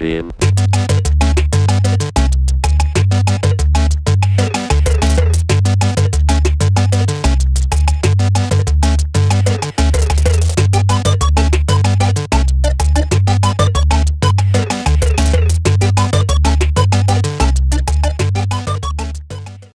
machine.